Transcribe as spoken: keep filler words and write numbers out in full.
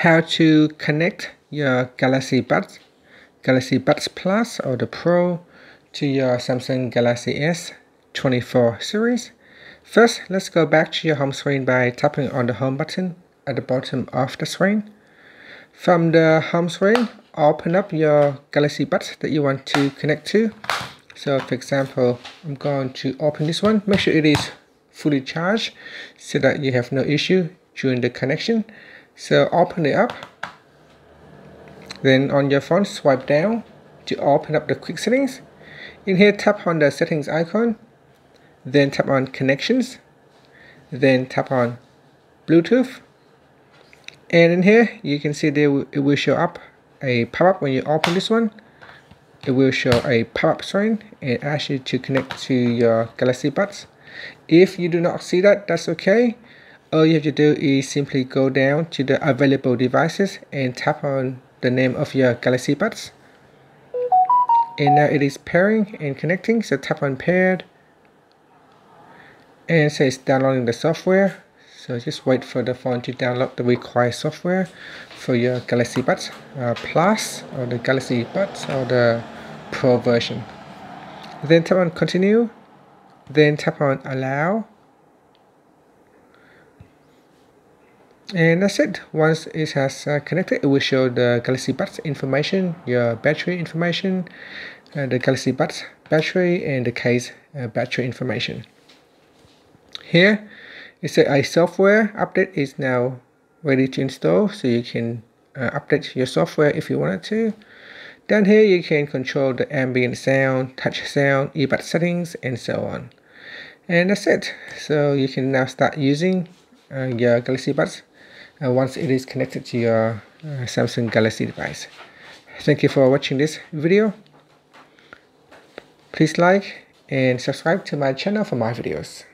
how to connect your Galaxy Buds, Galaxy Buds Plus or the Pro to your Samsung Galaxy S twenty-four series. First, let's go back to your home screen by tapping on the home button at the bottom of the screen. From the home screen, open up your Galaxy Buds that you want to connect to. So for example, I'm going to open this one. Make sure it is fully charged so that you have no issue during the connection. So open it up. Then on your phone, swipe down to open up the quick settings. In here, tap on the settings icon. Then tap on connections. Then tap on Bluetooth. And in here, you can see there it will show up a pop-up when you open this one. It will show a pop-up sign and ask you to connect to your Galaxy Buds. If you do not see that, that's okay. All you have to do is simply go down to the available devices and tap on the name of your Galaxy Buds. And now it is pairing and connecting, so tap on paired. And it says downloading the software. So just wait for the phone to download the required software for your Galaxy Buds uh, Plus or the Galaxy Buds or the Pro version. Then tap on continue. Then tap on allow. And that's it. Once it has uh, connected, it will show the Galaxy Buds information, your battery information, uh, the Galaxy Buds battery, and the case uh, battery information. Here, it says a software update is now ready to install, so you can uh, update your software if you wanted to. Down here, you can control the ambient sound, touch sound, earbud settings, and so on. And that's it. So you can now start using uh, your Galaxy Buds Uh, once it is connected to your uh, Samsung Galaxy device. Thank you for watching this video. Please like and subscribe to my channel for more videos.